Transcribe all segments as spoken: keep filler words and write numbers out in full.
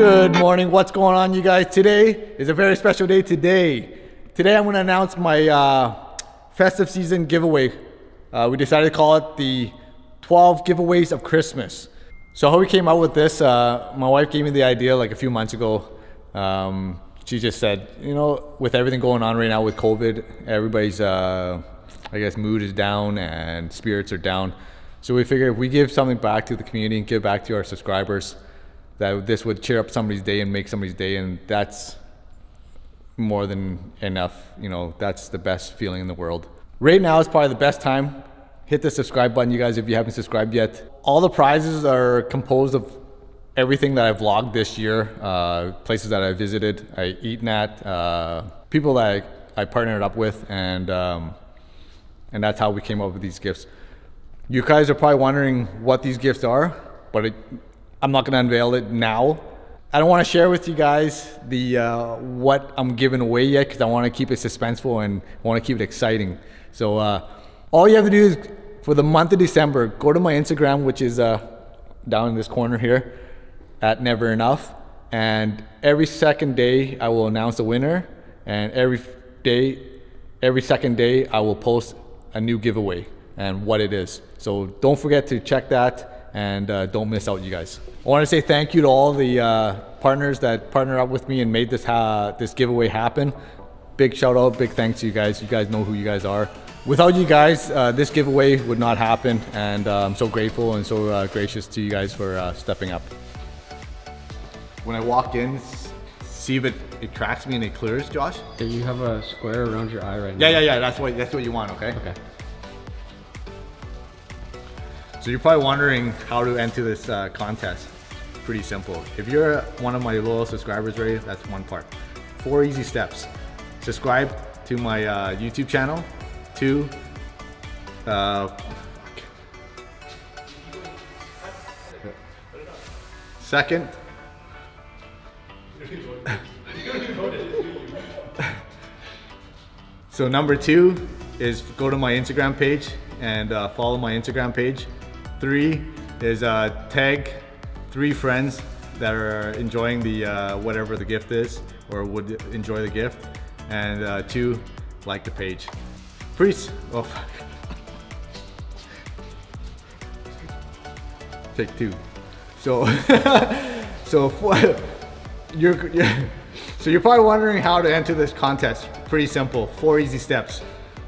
Good morning, what's going on you guys? Today is a very special day today. Today I'm going to announce my uh, festive season giveaway. Uh, we decided to call it the twelve giveaways of Christmas. So how we came out with this, uh, my wife gave me the idea like a few months ago. Um, she just said, you know, with everything going on right now with COVID, everybody's, uh, I guess, mood is down and spirits are down. So we figured if we give something back to the community and give back to our subscribers, that this would cheer up somebody's day and make somebody's day, and that's more than enough. You know, that's the best feeling in the world. Right now is probably the best time. Hit the subscribe button, you guys, if you haven't subscribed yet. All the prizes are composed of everything that I've vlogged this year, uh, places that I visited, I eaten at, uh, people that I, I partnered up with, and, um, and that's how we came up with these gifts. You guys are probably wondering what these gifts are, but it, I'm not gonna unveil it now. I don't wanna share with you guys the uh, what I'm giving away yet, because I wanna keep it suspenseful and wanna keep it exciting. So uh, all you have to do is, for the month of December, go to my Instagram, which is uh, down in this corner here, at Never Enough. And every second day, I will announce a winner. And every day, every second day, I will post a new giveaway and what it is. So don't forget to check that. And uh, don't miss out, you guys. I want to say thank you to all the uh, partners that partner up with me and made this ha this giveaway happen. Big shout out, big thanks to you guys. You guys know who you guys are. Without you guys, uh, this giveaway would not happen, and uh, I'm so grateful and so uh, gracious to you guys for uh, stepping up. When I walk in, see if it, it tracks me and it clears, Josh? Okay, you have a square around your eye right now. Yeah, yeah, yeah, that's what, that's what you want, okay? Okay. So you're probably wondering how to enter this uh, contest. Pretty simple. If you're one of my loyal subscribers already, that's one part. Four easy steps. Subscribe to my uh, YouTube channel. Two, uh, fuck. Second, so number two is go to my Instagram page and uh, follow my Instagram page. Three is uh, tag three friends that are enjoying the uh, whatever the gift is, or would enjoy the gift. And uh, two, like the page. Priest, oh fuck. Take two. So, so you're, you're so you're probably wondering how to enter this contest. Pretty simple. Four easy steps.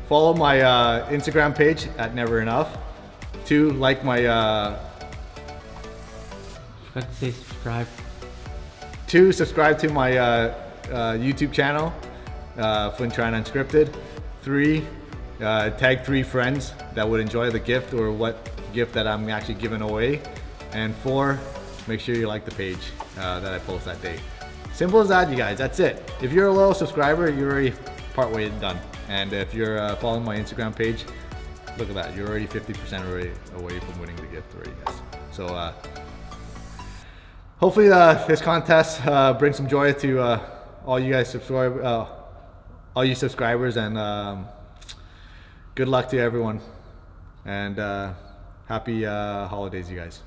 Follow my uh, Instagram page at Never Enough. Two, like my uh I forgot to say subscribe. Two, subscribe to my uh, uh, YouTube channel, uh, Phuong Tran Unscripted. Three, uh, tag three friends that would enjoy the gift or what gift that I'm actually giving away. And four, make sure you like the page uh, that I post that day. Simple as that, you guys, that's it. If you're a loyal subscriber, you're already part way done. And if you're uh, following my Instagram page, look at that, you're already fifty percent already away from winning the gift already, guys. So uh, hopefully uh, this contest uh, brings some joy to uh, all you guys subscribe, uh, all you subscribers, and um, good luck to everyone. And uh, happy uh, holidays, you guys.